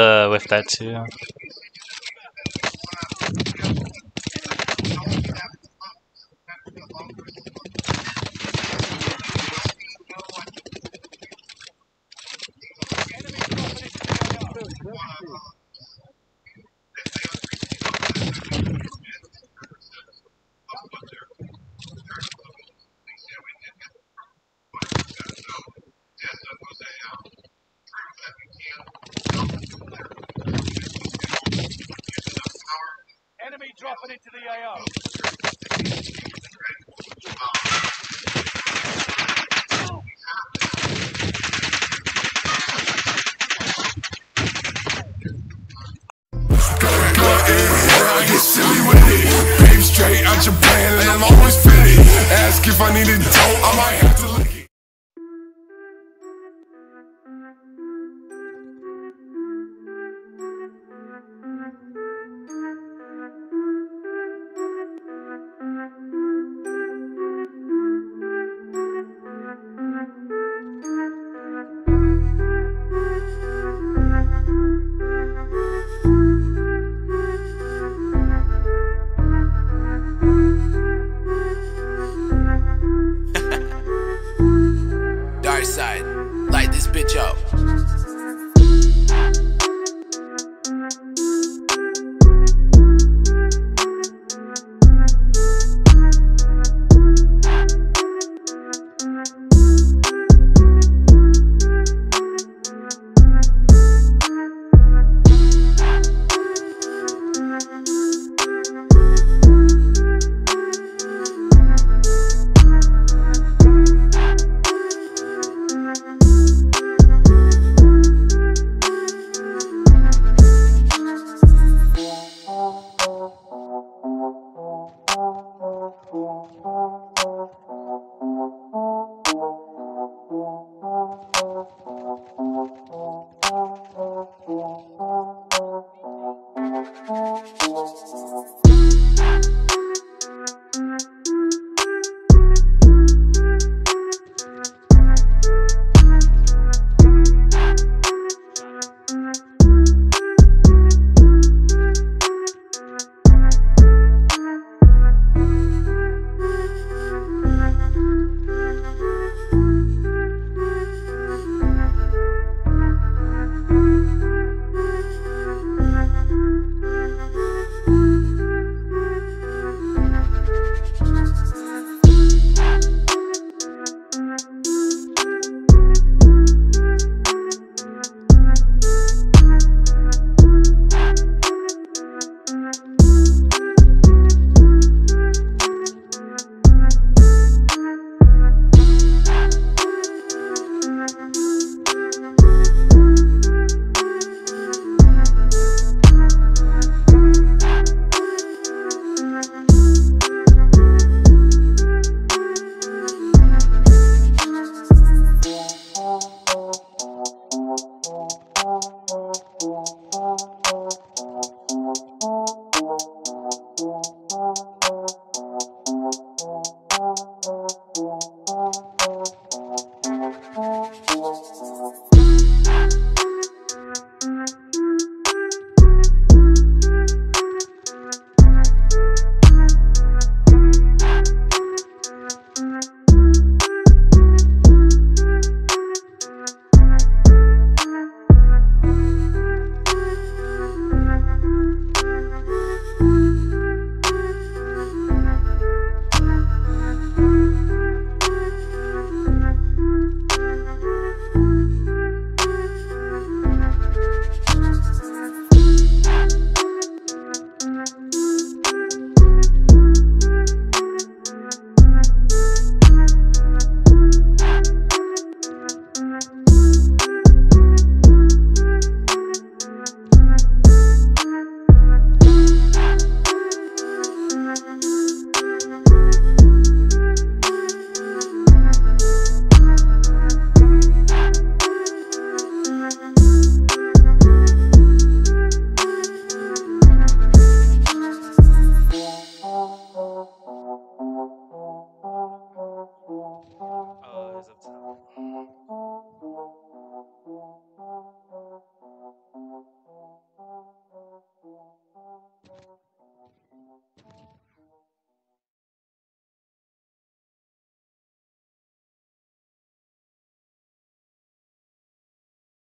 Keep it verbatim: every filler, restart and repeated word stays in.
uh, with that too. Dropping into the A O. I get silly with it. Babe straight out your plan, and I'm always fitted. Ask if I need a dope, I might have to lick it. Side, light this bitch up.